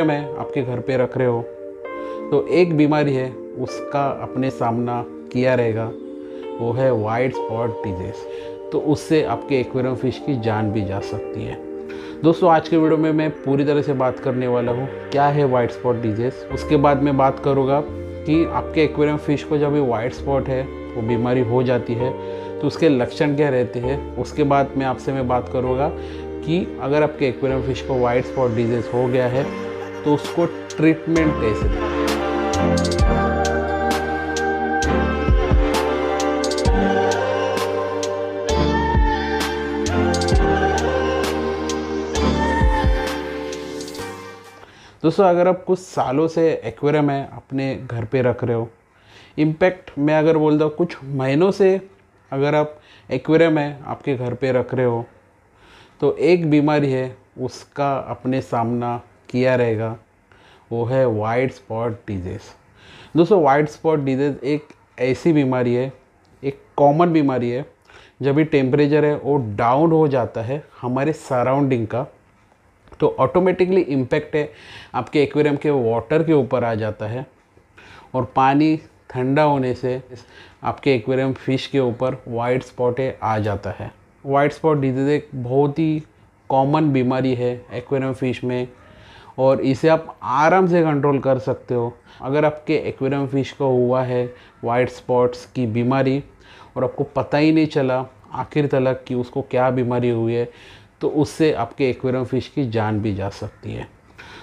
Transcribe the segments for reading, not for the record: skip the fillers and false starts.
में आपके घर पे रख रहे हो तो एक बीमारी है उसका अपने सामना किया रहेगा, वो है वाइट स्पॉट डिजीज। तो उससे आपके एक्वेरियम फिश की जान भी जा सकती है। दोस्तों आज के वीडियो में मैं पूरी तरह से बात करने वाला हूँ क्या है वाइट स्पॉट डिजीज़। उसके बाद मैं बात करूँगा कि आपके एक्वेरियम फिश को जब ये वाइट स्पॉट है वो बीमारी हो जाती है तो उसके लक्षण क्या रहते हैं। उसके बाद मैं आपसे बात करूँगा कि अगर आपके एक्वेरियम फिश को वाइट स्पॉट डिजीज़ हो गया है तो उसको ट्रीटमेंट कैसे दें। दोस्तों अगर आप कुछ सालों से एक्वेरियम है अपने घर पे रख रहे हो, इम्पैक्ट मैं अगर बोल दूँ कुछ महीनों से अगर आप एक्वेरियम है आपके घर पे रख रहे हो तो एक बीमारी है उसका अपने सामना किया रहेगा, वो है वाइट स्पॉट डिजीज़। दोस्तों वाइट स्पॉट डिजीज़ एक ऐसी बीमारी है, एक कॉमन बीमारी है, जब भी टेम्परेचर है वो डाउन हो जाता है हमारे सराउंडिंग का तो ऑटोमेटिकली इम्पैक्ट है आपके एक्वेरियम के वाटर के ऊपर आ जाता है और पानी ठंडा होने से आपके एक्वेरियम फिश के ऊपर वाइट स्पॉट आ जाता है। वाइट स्पॉट डिजीज़ एक बहुत ही कॉमन बीमारी है एक्वेरियम फिश में और इसे आप आराम से कंट्रोल कर सकते हो। अगर आपके एक्वेरियम फिश को हुआ है वाइट स्पॉट्स की बीमारी और आपको पता ही नहीं चला आखिर तक कि उसको क्या बीमारी हुई है तो उससे आपके एक्वेरियम फिश की जान भी जा सकती है।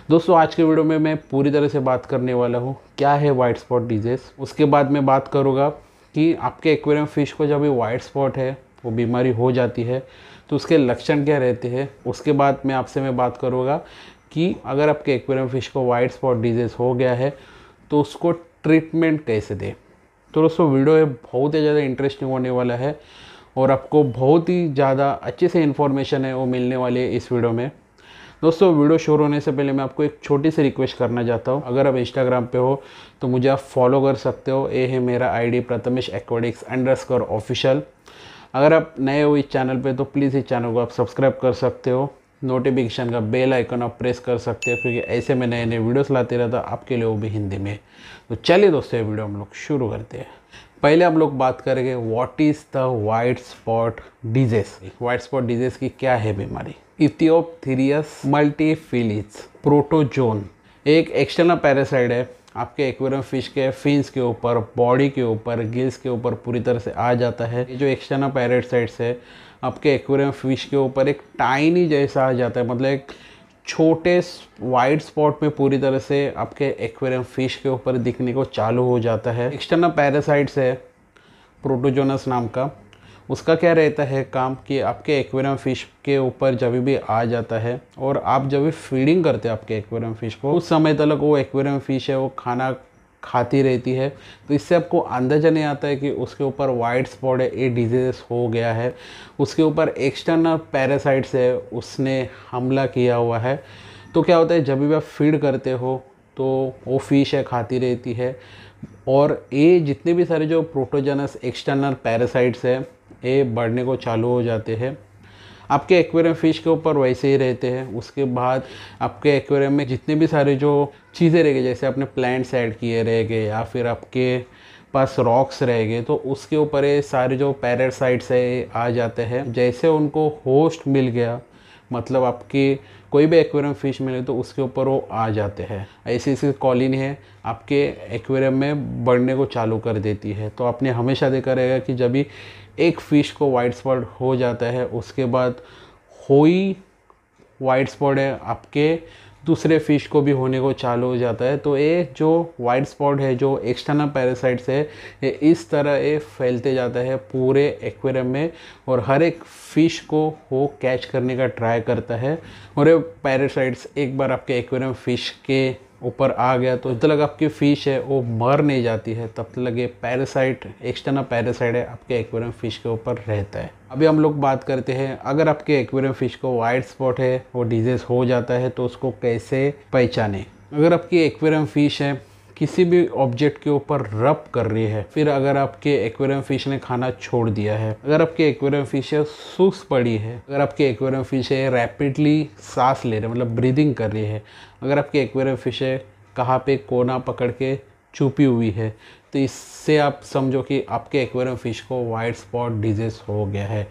दोस्तों आज के वीडियो में मैं पूरी तरह से बात करने वाला हूँ क्या है वाइट स्पॉट डिजीज़। उसके बाद मैं बात करूँगा कि आपके एक्वेरियम फिश को जब ये वाइट स्पॉट है वो बीमारी हो जाती है तो उसके लक्षण क्या रहते हैं। उसके बाद मैं आपसे बात करूँगा कि अगर आपके एक्वेरियम फिश को वाइट स्पॉट डिजीज़ हो गया है तो उसको ट्रीटमेंट कैसे दें। तो दोस्तों वीडियो है बहुत ही ज़्यादा इंटरेस्टिंग होने वाला है और आपको बहुत ही ज़्यादा अच्छे से इन्फॉर्मेशन है वो मिलने वाली है इस वीडियो में। दोस्तों वीडियो शुरू होने से पहले मैं आपको एक छोटी सी रिक्वेस्ट करना चाहता हूँ, अगर आप इंस्टाग्राम पे हो तो मुझे आप फॉलो कर सकते हो। ये है मेरा आईडी प्रथमेश एक्वाटिक्स _ऑफिशियल। अगर आप नए हो इस चैनल पर तो प्लीज़ इस चैनल को आप सब्सक्राइब कर सकते हो, नोटिफिकेशन का बेल आइकन आप प्रेस कर सकते हो क्योंकि ऐसे में नए नए वीडियोस लाते रहता आपके लिए वो भी हिंदी में। तो चलिए दोस्तों ये वीडियो हम लोग शुरू करते हैं। पहले हम लोग बात करेंगे what is the white spot disease. White spot disease की क्या है बीमारी। इथियोपथीरियस मल्टीफिलिस प्रोटोजोन एक एक्सटर्नल पैरासाइट है, आपके एक्वेरियम फिश के फिन्स के ऊपर, बॉडी के ऊपर, गिल्स के ऊपर पूरी तरह से आ जाता है। ये जो एक्सटर्नल पैरासाइट्स है आपके एक्वेरियम फिश के ऊपर एक टाइनी जैसा आ जाता है, मतलब एक छोटे वाइट स्पॉट में पूरी तरह से आपके एक्वेरियम फिश के ऊपर दिखने को चालू हो जाता है। एक्सटर्नल पैरासाइट्स है प्रोटोजोनस नाम का, उसका क्या रहता है काम कि आपके एक्वेरियम फिश के ऊपर जब भी आ जाता है और आप जब भी फीडिंग करते हैं आपके एक्वेरियम फिश को उस समय तक वो एक्वेरियम फिश है वो खाना खाती रहती है। तो इससे आपको अंदाजा नहीं आता है कि उसके ऊपर वाइट स्पॉट है ये डिजीज़ हो गया है, उसके ऊपर एक्सटर्नल पैरासाइट्स है उसने हमला किया हुआ है। तो क्या होता है जब भी आप फीड करते हो तो वो फिश है खाती रहती है और ये जितने भी सारे जो प्रोटोजनस एक्सटर्नल पैरासाइट्स है ये बढ़ने को चालू हो जाते हैं, आपके एक्वेरियम फिश के ऊपर वैसे ही रहते हैं। उसके बाद आपके एक्वेरियम में जितने भी सारे जो चीज़ें रह गई जैसे आपने प्लांट्स ऐड किए रह गए या फिर आपके पास रॉक्स रह गए तो उसके ऊपर ये सारे जो पैरासाइट्स है आ जाते हैं। जैसे उनको होस्ट मिल गया, मतलब आपके कोई भी एक्वेरियम फिश मिले तो उसके ऊपर वो आ जाते हैं। ऐसी ऐसी कॉलोनी है आपके एक्वेरियम में बढ़ने को चालू कर देती है। तो आपने हमेशा देखा रहेगा कि जब भी एक फ़िश को वाइट स्पॉट हो जाता है उसके बाद कोई वाइट स्पॉट है आपके दूसरे फिश को भी होने को चालू हो जाता है। तो ये जो वाइट स्पॉट है जो एक्सटर्नल पैरासाइट्स है ये इस तरह ये फैलते जाता है पूरे एक्वेरियम में और हर एक फिश को वो कैच करने का ट्राई करता है। और ये पैरासाइट्स एक बार आपके एक्वेरियम फिश के ऊपर आ गया तो जब तक आपकी फ़िश है वो मर नहीं जाती है तब तक ये पैरासाइट एक्सटर्नल पैरासाइट है आपके एक्वेरियम फिश के ऊपर रहता है। अभी हम लोग बात करते हैं अगर आपके एक्वेरियम फिश को वाइट स्पॉट है वो डिजीज़ हो जाता है तो उसको कैसे पहचाने। अगर आपकी एक्वेरियम फिश है किसी भी ऑब्जेक्ट के ऊपर रब कर रही है, फिर अगर आपके एक्वेरियम फिश ने खाना छोड़ दिया है, अगर आपके एक्वेरियम फिश सुस्त पड़ी है, अगर आपके एक्वेरियम फिश रैपिडली सांस ले रहे मतलब ब्रीदिंग कर रही है, अगर आपके एक्वेरियम फिश कहाँ पे कोना पकड़ के छुपी हुई है, तो इससे आप समझो कि आपके एक्वेरियम फिश को वाइट स्पॉट डिजीज हो गया है।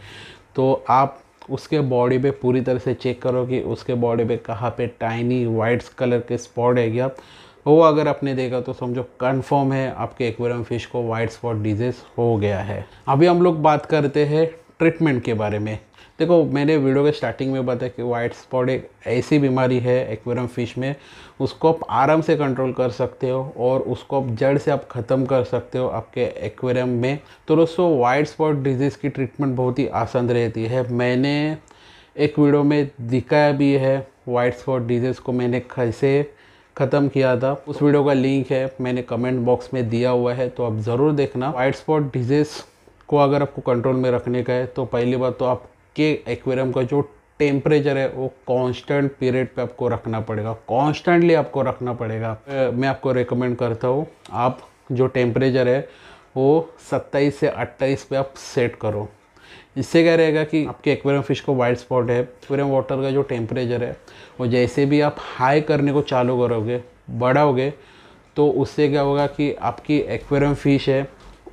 तो आप उसके बॉडी पे पूरी तरह से चेक करो कि उसके बॉडी पे कहाँ पे टाइनी वाइट कलर के स्पॉट है क्या, वो अगर आपने देखा तो समझो कंफर्म है आपके एक्वेरियम फिश को वाइट स्पॉट डिजीज़ हो गया है। अभी हम लोग बात करते हैं ट्रीटमेंट के बारे में। देखो मैंने वीडियो के स्टार्टिंग में बताया कि वाइट स्पॉट एक ऐसी बीमारी है एक्वेरियम फिश में, उसको आप आराम से कंट्रोल कर सकते हो और उसको आप जड़ से आप ख़त्म कर सकते हो आपके एक्वेरियम में। तो दोस्तों वाइट स्पॉट डिजीज़ की ट्रीटमेंट बहुत ही आसान रहती है। मैंने एक वीडियो में दिखाया भी है वाइट स्पॉट डिजीज़ को मैंने कैसे ख़त्म किया था, उस वीडियो का लिंक है मैंने कमेंट बॉक्स में दिया हुआ है, तो आप ज़रूर देखना। वाइट स्पॉट डिजीज़ को अगर आपको कंट्रोल में रखने का है तो पहली बात तो आपके एक्वेरियम का जो टेम्परेचर है वो कांस्टेंट पीरियड पे आपको रखना पड़ेगा, कांस्टेंटली आपको रखना पड़ेगा। मैं आपको रेकमेंड करता हूँ आप जो टेम्परेचर है वो 27 से 28 पे आप सेट करो। इससे क्या रहेगा कि आपके एक्वेरियम फिश को वाइट स्पॉट है, एक्वेरियम वाटर का जो टेम्परेचर है वो जैसे भी आप हाई करने को चालू करोगे, बढ़ाओगे, तो उससे क्या होगा कि आपकी एक्वेरियम फिश है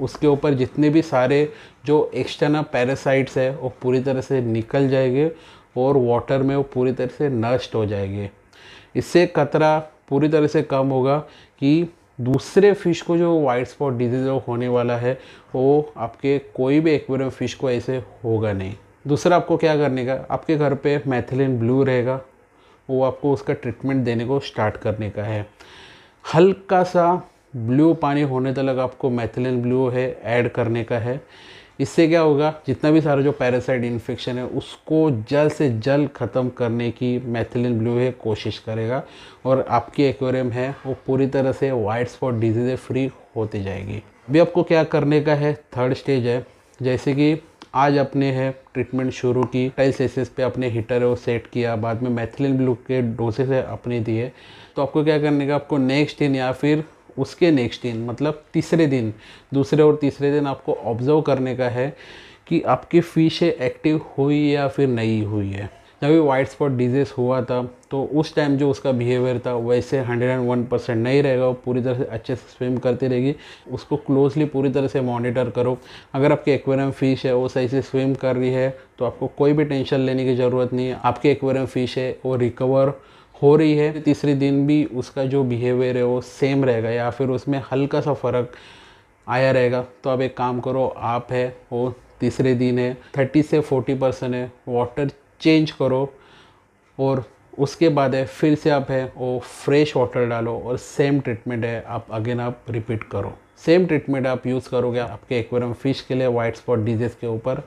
उसके ऊपर जितने भी सारे जो एक्सटर्नल पैरासाइट्स है वो पूरी तरह से निकल जाएंगे और वाटर में वो पूरी तरह से नष्ट हो जाएंगे। इससे खतरा पूरी तरह से कम होगा कि दूसरे फिश को जो वाइट स्पॉट डिजीज़ होने वाला है वो आपके कोई भी एक्वेरियम फिश को ऐसे होगा नहीं। दूसरा आपको क्या करने का, आपके घर पे मैथिलीन ब्लू रहेगा वो आपको उसका ट्रीटमेंट देने को स्टार्ट करने का है। हल्का सा ब्लू पानी होने तक आपको मैथिलीन ब्लू है ऐड करने का है। इससे क्या होगा, जितना भी सारा जो पैरासाइट इन्फेक्शन है उसको जल्द से जल्द ख़त्म करने की मैथिलीन ब्लू है कोशिश करेगा और आपकी एक्वेरियम है वो पूरी तरह से वाइट स्पॉट डिजीज़ फ्री होती जाएगी। अभी आपको क्या करने का है, थर्ड स्टेज है। जैसे कि आज अपने है ट्रीटमेंट शुरू की, 28 सेसेस पे अपने हीटर है वो सेट किया, बाद में मैथिलीन ब्लू के डोसेज है अपने दिए, तो आपको क्या करने का, आपको नेक्स्ट दिन या फिर उसके नेक्स्ट दिन मतलब तीसरे दिन, दूसरे और तीसरे दिन आपको ऑब्जर्व करने का है कि आपकी फिश एक्टिव हुई या फिर नहीं हुई है। जब भी वाइट स्पॉट डिजीज़ हुआ था तो उस टाइम जो उसका बिहेवियर था वैसे 101% नहीं रहेगा, वो पूरी तरह से अच्छे से स्विम करती रहेगी। उसको क्लोजली पूरी तरह से मॉनिटर करो। अगर आपके एक्वेरियम फिश है वो सही से स्विम कर रही है तो आपको कोई भी टेंशन लेने की ज़रूरत नहीं है। आपके एक्वेरियम फिश है वो रिकवर हो रही है, तीसरे दिन भी उसका जो बिहेवियर है वो सेम रहेगा या फिर उसमें हल्का सा फ़र्क आया रहेगा, तो आप एक काम करो, आप है वो तीसरे दिन है 30 से 40% है वाटर चेंज करो और उसके बाद है फिर से आप है वो फ्रेश वाटर डालो और सेम ट्रीटमेंट है आप अगेन आप रिपीट करो। सेम ट्रीटमेंट आप यूज़ करोगे आपके एक्वेरियम फिश के लिए वाइट स्पॉट डिजीज़ के ऊपर,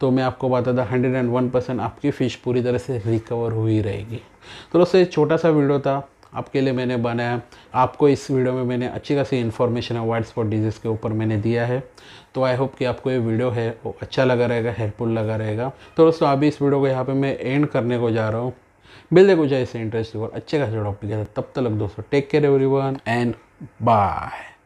तो मैं आपको बता था 101% आपकी फ़िश पूरी तरह से रिकवर हुई रहेगी। तो दोस्तों छोटा सा वीडियो था आपके लिए मैंने बनाया, आपको इस वीडियो में मैंने अच्छी खासी इन्फॉर्मेशन है वाइट स्पॉट डिजीज़ के ऊपर मैंने दिया है। तो आई होप कि आपको ये वीडियो है वो अच्छा लगा रहेगा, हेल्पफुल लगा रहेगा। तो दोस्तों अभी इस वीडियो को यहाँ पर मैं एंड करने को जा रहा हूँ। मिलते कुछ ऐसे इंटरेस्टिंग और अच्छे खासे टॉपिक के साथ, तब तक दोस्तों take care everyone and bye.